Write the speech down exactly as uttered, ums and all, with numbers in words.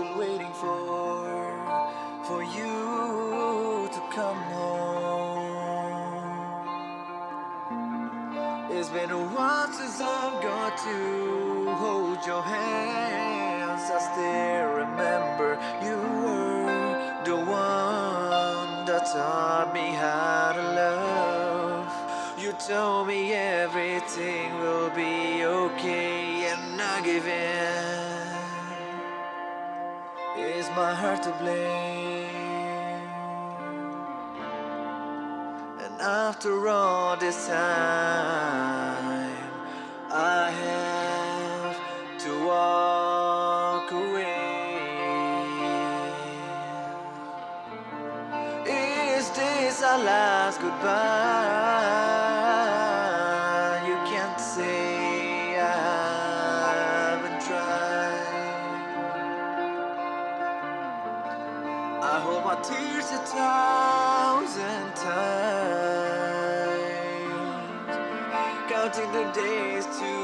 still waiting for, for you to come home. It's been a while since I've got to hold your hands. I still remember you were the one that taught me how to love. You told me everything will be okay, and I give in. Is my heart to blame? And after all this time, I have to walk away. Is this our last goodbye? You can't say I haven't tried. I hold my tears a thousand times, counting the days to